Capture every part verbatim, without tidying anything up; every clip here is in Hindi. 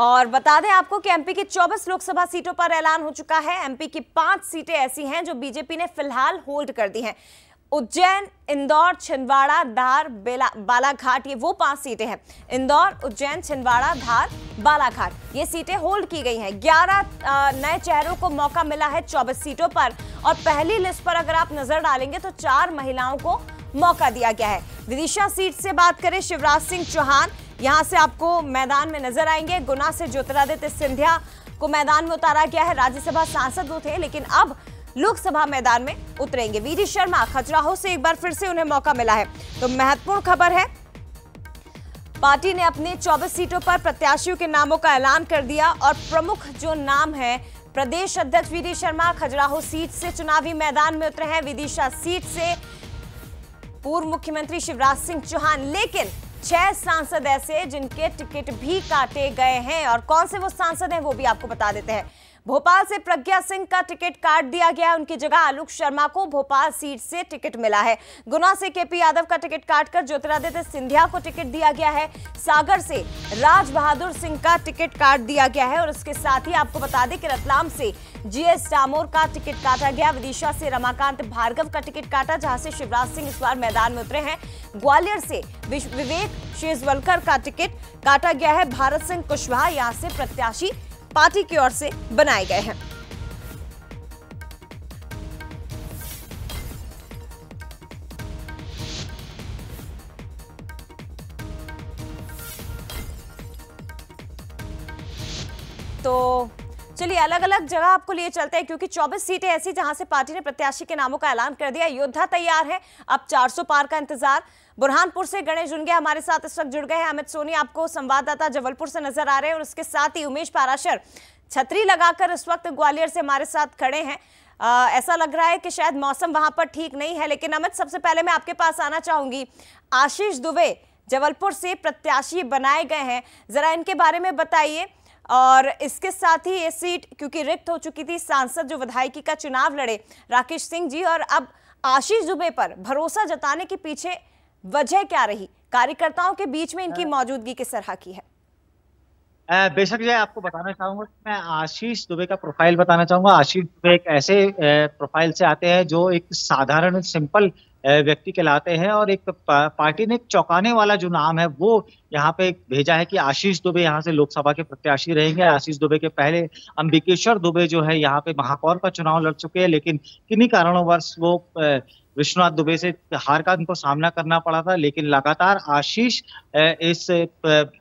और बता दें आपको कि एमपी की चौबीस लोकसभा सीटों पर ऐलान हो चुका है। एमपी की पांच सीटें ऐसी हैं जो बीजेपी ने फिलहाल होल्ड कर दी हैं। उज्जैन, इंदौर, छिंदवाड़ा, धार, बालाघाट, ये वो पांच सीटें हैं। इंदौर, उज्जैन, छिंदवाड़ा, धार, बालाघाट, ये सीटें होल्ड की गई हैं। ग्यारह नए चेहरों को मौका मिला है चौबीस सीटों पर, और पहली लिस्ट पर अगर आप नजर डालेंगे तो चार महिलाओं को मौका दिया गया है। विदिशा सीट से बात करें, शिवराज सिंह चौहान यहाँ से आपको मैदान में नजर आएंगे। गुना से ज्योतिरादित्य सिंधिया को मैदान में उतारा गया है। राज्यसभा सांसद वो थे, लेकिन अब लोकसभा मैदान में उतरेंगे। वीडी शर्मा खजुराहो से एक बार फिर से उन्हें मौका मिला है। तो महत्वपूर्ण खबर है, पार्टी ने अपने चौबीस सीटों पर प्रत्याशियों के नामों का ऐलान कर दिया, और प्रमुख जो नाम है, प्रदेश अध्यक्ष वीडी शर्मा खजुराहो सीट से चुनावी मैदान में उतरे हैं। विदिशा सीट से पूर्व मुख्यमंत्री शिवराज सिंह चौहान, लेकिन छह सांसद ऐसे जिनके टिकट भी काटे गए हैं, और कौन से वो सांसद हैं वो भी आपको बता देते हैं। भोपाल से प्रज्ञा सिंह का टिकट काट दिया गया, उनकी जगह आलोक शर्मा को भोपाल सीट से टिकट मिला है। गुना से के पी यादव का टिकट काटकर ज्योतिरादित्य सिंधिया को टिकट दिया गया है। सागर से राज बहादुर सिंह का टिकट काट दिया गया है, और इसके साथ ही आपको बता दें कि रतलाम से जी.एस. सामोर का टिकट काटा गया। विदिशा से रमाकांत भार्गव का टिकट काटा, जहां से शिवराज सिंह इस बार मैदान में उतरे हैं। ग्वालियर से विवेक शेजवलकर का टिकट काटा गया है। भारत सिंह कुशवाहा यहाँ से प्रत्याशी पार्टी की ओर से बनाए गए हैं। तो चलिए अलग अलग जगह आपको लिए चलते हैं, क्योंकि चौबीस सीटें ऐसी जहां से पार्टी ने प्रत्याशी के नामों का ऐलान कर दिया। योद्धा तैयार है, अब चार सौ पार का इंतजार। बुरहानपुर से गणेश जुनगे हमारे साथ इस वक्त जुड़ गए हैं। अमित सोनी आपको संवाददाता जबलपुर से नजर आ रहे हैं, और उसके साथ ही उमेश पाराशर छतरी लगाकर इस वक्त ग्वालियर से हमारे साथ खड़े हैं। आ, ऐसा लग रहा है कि शायद मौसम वहां पर ठीक नहीं है। लेकिन अमित, सबसे पहले मैं आपके पास आना चाहूंगी, आशीष दुबे जबलपुर से प्रत्याशी बनाए गए हैं, जरा इनके बारे में बताइए। और इसके साथ ही ये सीट क्योंकि रिक्त हो चुकी थी, सांसद जो विधायकी का चुनाव लड़े राकेश सिंह जी, और अब आशीष दुबे पर भरोसा जताने के पीछे वजह क्या रही? कार्यकर्ताओं के बीच में इनकी मौजूदगी किस तरह की है? बेशक जय, आपको बताना चाहूंगा कि मैं आशीष दुबे का प्रोफाइल बताना चाहूंगा। आशीष दुबे एक ऐसे प्रोफाइल से आते हैं जो एक साधारण सिंपल व्यक्ति के लाते हैं, और एक पार्टी ने चौंकाने वाला जो नाम है वो यहाँ पे भेजा है कि आशीष दुबे यहाँ से लोकसभा के प्रत्याशी रहेंगे। आशीष दुबे के पहले अंबिकेश्वर दुबे जो है यहाँ पे महापौर का चुनाव लड़ चुके हैं, लेकिन किन्हीं कारणोंवश वो विश्वनाथ दुबे से हार का उनको सामना करना पड़ा था। लेकिन लगातार आशीष इस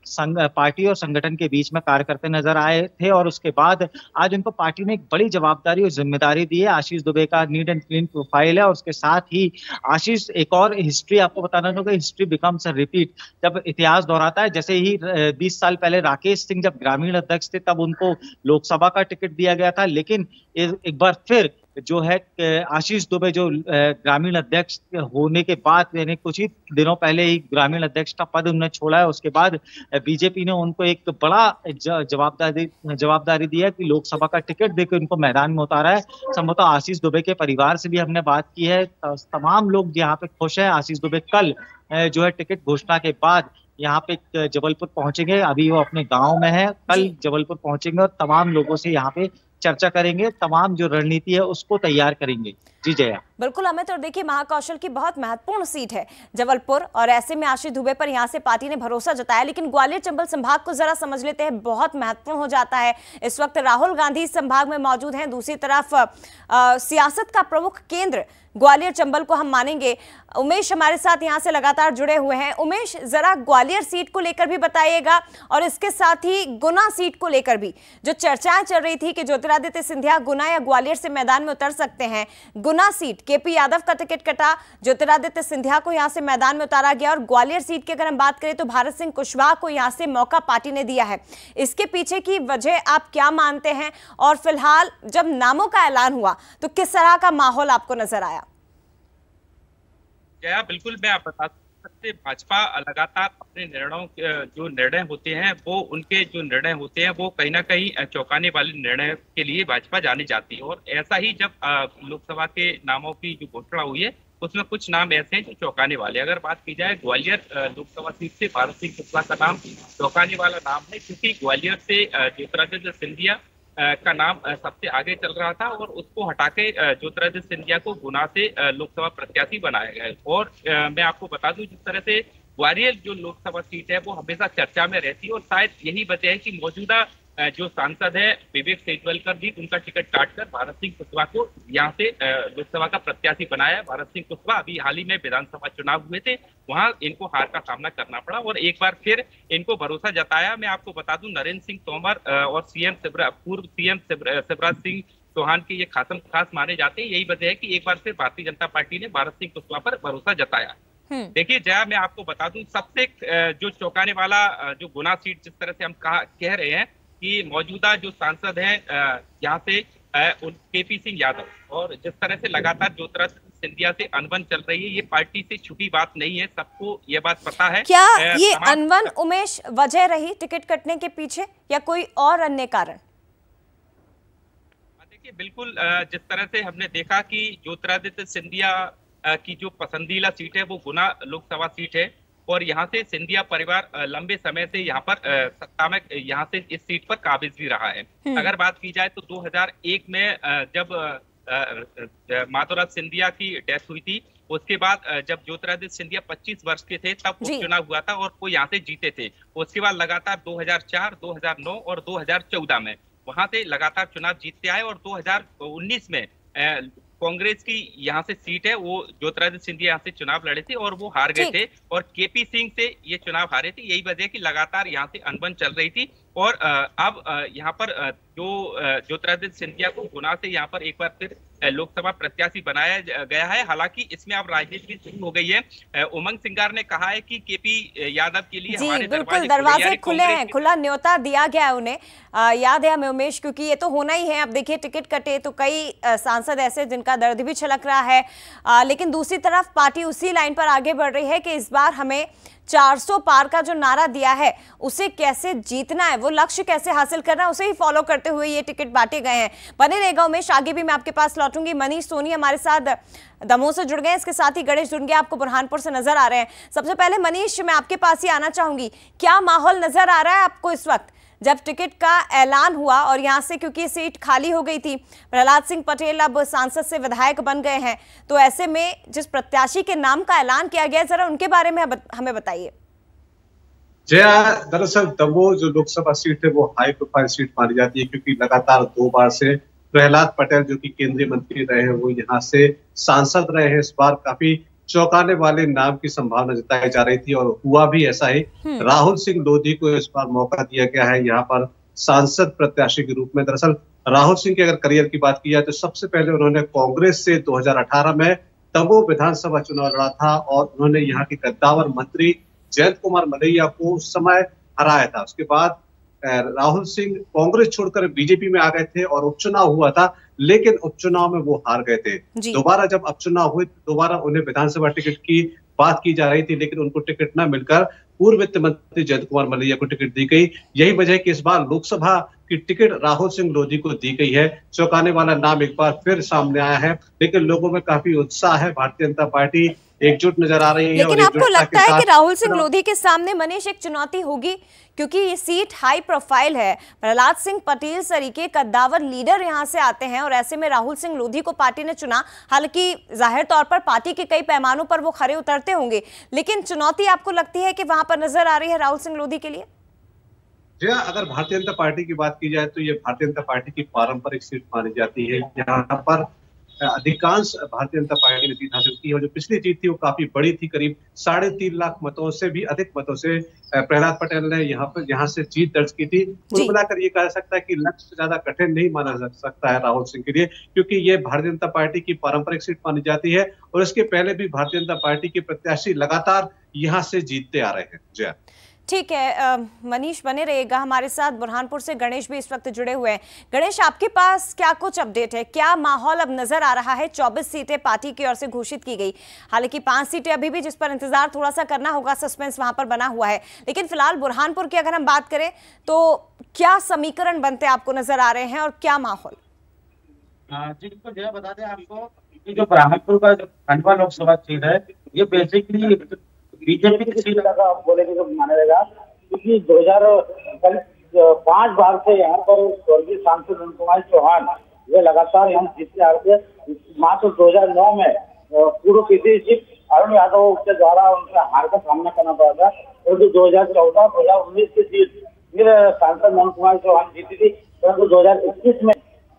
संग, पार्टी और संगठन के बीच में कार्य करते नजर आए थे, और उसके बाद आज उनको पार्टी ने एक बड़ी जवाबदारी और जिम्मेदारी दी है। आशीष दुबे का नीट एंड क्लीन प्रोफाइल है, और उसके साथ ही आशीष एक और हिस्ट्री आपको बताना चाहूंगा, हिस्ट्री बिकम्स अ रिपीट, जब इतिहास दोहराता है। जैसे ही बीस साल पहले राकेश सिंह जब ग्रामीण अध्यक्ष थे, तब उनको लोकसभा का टिकट दिया गया था, लेकिन एक बार फिर जो है आशीष दुबे जो ग्रामीण अध्यक्ष होने के बाद, यानी कुछ ही दिनों पहले ही ग्रामीण अध्यक्ष का पद उन्होंने छोड़ा है, उसके बाद बीजेपी ने उनको एक बड़ा जवाबदारी जवाबदारी दी है कि लोकसभा का टिकट देकर उनको मैदान में उतारा है। संभवतः आशीष दुबे के परिवार से भी हमने बात की है, तमाम लोग यहाँ पे खुश हैं। आशीष दुबे कल जो है टिकट घोषणा के बाद यहाँ पे जबलपुर पहुंचेंगे, अभी वो अपने गाँव में है, कल जबलपुर पहुंचेंगे और तमाम लोगों से यहाँ पे चर्चा करेंगे, तमाम जो रणनीति है उसको तैयार करेंगे। जी जया, बिल्कुल अमित, और देखिए महाकौशल की बहुत महत्वपूर्ण सीट है जबलपुर, और ऐसे में आशीष दुबे पर यहाँ से पार्टी ने भरोसा जताया। लेकिन ग्वालियर चंबल संभाग को जरा समझ लेते हैं, बहुत महत्वपूर्ण हो जाता है। इस वक्त राहुल गांधी इस संभाग में मौजूद हैं। दूसरी तरफ आ, सियासत का प्रमुख केंद्र ग्वालियर चंबल को हम मानेंगे। उमेश हमारे साथ यहाँ से लगातार जुड़े हुए हैं। उमेश, जरा ग्वालियर सीट को लेकर भी बताइएगा, और इसके साथ ही गुना सीट को लेकर भी जो चर्चाएं चल रही थी कि ज्योतिरादित्य सिंधिया गुना या ग्वालियर से मैदान में उतर सकते हैं। गुना सीट के.पी. यादव का टिकट कटा, ज्योतिरादित्य सिंधिया को यहाँ से मैदान में उतारा गया, और ग्वालियर सीट की अगर हम बात करें तो भारत सिंह कुशवाहा को यहाँ से मौका पार्टी ने दिया है। इसके पीछे की वजह आप क्या मानते हैं, और फिलहाल जब नामों का ऐलान हुआ तो किस तरह का माहौल आपको नजर आया? क्या बिल्कुल, मैं आप बता सकते, भाजपा लगातार अपने निर्णयों, जो निर्णय होते हैं वो, उनके जो निर्णय होते हैं वो कहीं ना कहीं चौंकाने वाले निर्णय के लिए भाजपा जानी जाती है, और ऐसा ही जब लोकसभा के नामों की जो घोषणा हुई है उसमें कुछ नाम ऐसे हैं जो चौंकाने वाले। अगर बात की जाए ग्वालियर लोकसभा सीट से भारत सिंह कुशवाहा का नाम चौंकाने वाला नाम है, क्योंकि ग्वालियर से ज्योतिरादित्य सिंधिया का नाम सबसे आगे चल रहा था और उसको हटा के ज्योतिरादित्य सिंधिया को गुना से लोकसभा प्रत्याशी बनाया गया। और मैं आपको बता दूं, जिस तरह से ग्वालियर जो लोकसभा सीट है वो हमेशा चर्चा में रहती है और शायद यही वजह है कि मौजूदा जो सांसद है विवेक शेजवलकर जी, उनका टिकट काटकर भारत सिंह कुशवाहा को यहाँ से लोकसभा का प्रत्याशी बनाया। भारत सिंह कुशवाहा अभी हाल ही में विधानसभा चुनाव हुए थे, वहां इनको हार का सामना करना पड़ा और एक बार फिर इनको भरोसा जताया। मैं आपको बता दूं, नरेंद्र सिंह तोमर और सीएम पूर्व सीएम शिवराज सिंह चौहान के ये खासम खास माने जाते हैं। यही वजह है कि एक बार फिर भारतीय जनता पार्टी ने भारत सिंह कुशवाहा पर भरोसा जताया। देखिए जया, मैं आपको बता दूं, सबसे जो चौंकाने वाला जो गुना सीट, जिस तरह से हम कह रहे हैं कि मौजूदा जो सांसद हैं यहाँ से के पी यादव, और जिस तरह से लगातार ज्योतिरादित्य सिंधिया से अनबन चल रही है, ये पार्टी से छुपी बात नहीं है, सबको ये बात पता है। क्या ये अनबन उमेश वजह रही टिकट कटने के पीछे या कोई और अन्य कारण? देखिए बिल्कुल, जिस तरह से हमने देखा कि ज्योतिरादित्य सिंधिया की जो पसंदीदा सीट है वो गुना लोकसभा सीट है और यहाँ से सिंधिया परिवार लंबे समय से यहाँ पर सत्ता में, यहाँ से इस सीट पर काबिज भी रहा है। अगर बात की जाए तो दो हज़ार एक में जब माधोराव सिंधिया की डेथ हुई थी, उसके बाद जब ज्योतिरादित्य सिंधिया पच्चीस वर्ष के थे तब उपचुनाव हुआ था और वो यहाँ से जीते थे। उसके बाद लगातार दो हज़ार चार, दो हज़ार नौ और दो हज़ार चौदह में वहाँ से लगातार चुनाव जीतते आए और दो हज़ार उन्नीस में कांग्रेस की यहाँ से सीट है, वो ज्योतिरादित्य सिंधिया यहाँ से चुनाव लड़े थे और वो हार गए थे और के पी सिंह से ये चुनाव हारे थे। यही वजह कि लगातार यहाँ से अनबन चल रही थी और अब यहाँ पर जो ज्योतिरादित्य सिंधिया को गुना से यहाँ पर एक बार फिर लोकसभा प्रत्याशी बनाया गया है। हालांकि इसमें अब राजनीति शुरू हो गई है। उमंग सिंगार ने कहा है कि के पी यादव के लिए हमारे बिल्कुल दरवाजे खुले हैं, खुला न्योता दिया गया है उन्हें। आ, याद है हमें उमेश, क्योंकि ये तो होना ही है। अब देखिए टिकट कटे तो कई सांसद ऐसे जिनका दर्द भी छलक रहा है, आ, लेकिन दूसरी तरफ पार्टी उसी लाइन पर आगे बढ़ रही है कि इस बार हमें चार सौ पार का जो नारा दिया है उसे कैसे जीतना है, वो लक्ष्य कैसे हासिल करना है, उसे ही फॉलो करते हुए ये टिकट बांटे गए हैं। बने रहेगा उमेश, आगे भी मैं आपके पास लौटूंगी। मनीष सोनी हमारे साथ दमोह से जुड़ गए, इसके साथ ही गणेश जुनगे आपको बुरहानपुर से नजर आ रहे हैं। सबसे पहले मनीष, मैं आपके पास ही आना चाहूंगी, क्या माहौल नजर आ रहा है आपको इस वक्त जब टिकट का ऐलान हुआ और यहाँ से क्योंकि सीट खाली हो गई थी, प्रहलाद सिंह पटेल अब सांसद से विधायक बन गए हैं, तो ऐसे में जिस प्रत्याशी के नाम का ऐलान किया गया, जरा उनके बारे में हमें बताइए। जया, दरअसल दमोह जो लोकसभा सीट है वो हाई प्रोफाइल सीट मानी जाती है, क्योंकि लगातार दो बार से प्रहलाद पटेल जो कि केंद्रीय मंत्री रहे हैं वो यहाँ से सांसद रहे हैं। इस बार काफी चौंकाने वाले नाम की संभावना जताई जा रही थी और हुआ भी ऐसा ही। राहुल सिंह लोधी को इस बार मौका दिया गया है यहाँ पर सांसद प्रत्याशी के रूप में। दरअसल राहुल सिंह के अगर करियर की बात की जाए तो सबसे पहले उन्होंने कांग्रेस से दो हज़ार अठारह में दमोह विधानसभा चुनाव लड़ा था और उन्होंने यहाँ के गद्दावर मंत्री जयंत कुमार मलैया को उस समय हराया था। उसके बाद राहुल सिंह कांग्रेस छोड़कर बीजेपी में आ गए थे और उपचुनाव हुआ था, लेकिन उपचुनाव में वो हार गए थे। दोबारा जब उपचुनाव हुए दोबारा उन्हें विधानसभा टिकट की बात की जा रही थी, लेकिन उनको टिकट न मिलकर पूर्व वित्त मंत्री जयंत कुमार मलैया को टिकट दी गई। यही वजह है कि इस बार लोकसभा की टिकट राहुल सिंह लोधी को दी गई है। चौंकाने वाला नाम एक बार फिर सामने आया है, लेकिन लोगों में काफी उत्साह है, भारतीय जनता पार्टी एकजुट नजर आ रही है। लेकिन आपको लगता है कि राहुल सिंह लोधी के सामने मनीष एक चुनौती होगी, क्योंकि ये सीट हाई प्रोफाइल है, प्रहलाद सिंह पटेल तरीके कद्दावर लीडर यहाँ से आते हैं और ऐसे में राहुल सिंह लोधी को पार्टी ने चुना। हालांकि जाहिर तौर पर पार्टी के कई पैमानों पर वो खरे उतरते होंगे, लेकिन चुनौती आपको लगती है कि वहां पर नजर आ रही है राहुल सिंह लोधी के लिए? जी, अगर भारतीय जनता पार्टी की बात की जाए तो ये भारतीय जनता पार्टी की पारंपरिक सीट मानी जाती है। यहाँ पर अधिकांश भारतीय जनता पार्टी ने जीत हासिल की है। जो पिछली जीत थी वो काफी बड़ी थी, करीब साढ़े तीन लाख मतों से भी अधिक मतों से प्रहलाद पटेल ने यहाँ पर यहाँ से जीत दर्ज की थी। कुल मिलाकर ये कहा जा सकता है कि लक्ष्य ज्यादा कठिन नहीं माना जा सकता है राहुल सिंह के लिए, क्योंकि ये भारतीय जनता पार्टी की पारंपरिक सीट मानी जाती है और इसके पहले भी भारतीय जनता पार्टी के प्रत्याशी लगातार यहाँ से जीतते आ रहे हैं। जय, ठीक है मनीष, बने रहेगा हमारे साथ। बुरहानपुर से गणेश भी इस वक्त जुड़े हुए हैं। गणेश, आपके पास क्या कुछ अपडेट है, क्या माहौल अब नजर आ रहा है? चौबीस सीटें पार्टी की ओर से घोषित की गई, हालांकि पांच सीटें अभी भी जिस पर इंतजार थोड़ा सा करना होगा, सस्पेंस वहां पर बना हुआ है। लेकिन फिलहाल बुरहानपुर की अगर हम बात करें तो क्या समीकरण बनते आपको नजर आ रहे हैं और क्या माहौल? जी बिल्कुल, जो है बता दें आपको कि जो ब्राह्मणपुर का जो खंडवा लोकसभा सीट है ये बेसिकली बीजेपी की सीट का बोलेंगे तो माना जाएगा, क्योंकि दो हजार पांच बार से यहाँ पर स्वर्गीय सांसद जयंत कुमार चौहान वे लगातार यहाँ जीतने आ रहे थे। मात्र दो हजार नौ में पूर्व पीसी जी अरुण यादव के द्वारा उनका हार का सामना करना पड़ा था, परंतु दो हजार चौदह दो हजार उन्नीस की जीत फिर सांसद जयंत कुमार चौहान जीती थी, परंतु दो हजार इक्कीस में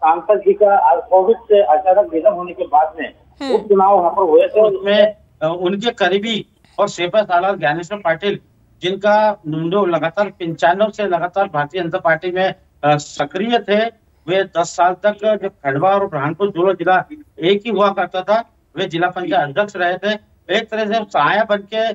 सांसद जी का कोविड से अचानक निधन होने के बाद में उपचुनाव वहाँ पर हुए थे, उसमें उनके करीबी और शेपा सालार ज्ञानेश्वर पाटिल जिनका नुंडो लगातार पंचानवे से लगातार भारतीय जनता पार्टी में सक्रिय थे, वे दस साल तक जब खंडवा और बुरहानपुर दोनों जिला एक ही हुआ करता था वे जिला पंचायत अध्यक्ष रहे थे, एक तरह से सहायक बन के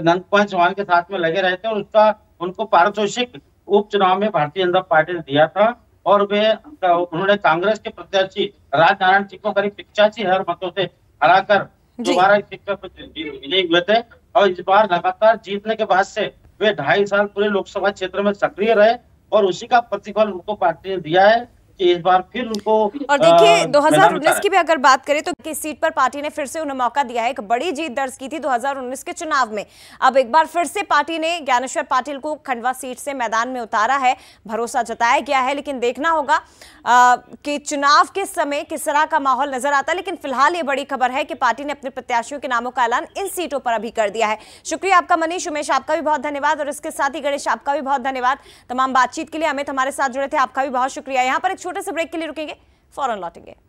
नंद कुमार चौहान के साथ में लगे रहे थे और उसका उनको पारितोषिक उपचुनाव में भारतीय जनता पार्टी ने दिया था और वे उन्होंने कांग्रेस के प्रत्याशी राजनारायण सिंह को करीब पिचासी हजार मतों से हराकर दोबारा इस सीट पर विजयी हुए थे और इस बार लगातार जीतने के बाद से वे ढाई साल पूरे लोकसभा क्षेत्र में सक्रिय रहे और उसी का प्रतिफल उनको पार्टी ने दिया है कि इस बार फिर उनको। और देखिए दो हजार उन्नीस की भी अगर बात करें तो किस सीट पर पार्टी ने फिर से उन्हें मौका दिया है, एक बड़ी जीत दर्ज की थी दो हजार उन्नीस के चुनाव में, अब एक बार फिर से पार्टी ने ज्ञानेश्वर पाटिल को खंडवा सीट से मैदान में उतारा है, भरोसा जताया गया है, लेकिन देखना होगा आ, कि चुनाव के समय किस तरह का माहौल नजर आता है। लेकिन फिलहाल ये बड़ी खबर है कि पार्टी ने अपने प्रत्याशियों के नामों का ऐलान इन सीटों पर अभी कर दिया है। शुक्रिया आपका मनीष, उमेश आपका भी बहुत धन्यवाद और इसके साथ ही गणेश आपका भी बहुत धन्यवाद तमाम बातचीत के लिए। अमित हमारे साथ जुड़े थे, आपका भी बहुत शुक्रिया। यहाँ पर छोटे से ब्रेक के लिए रुकेंगे, फौरन लौटेंगे।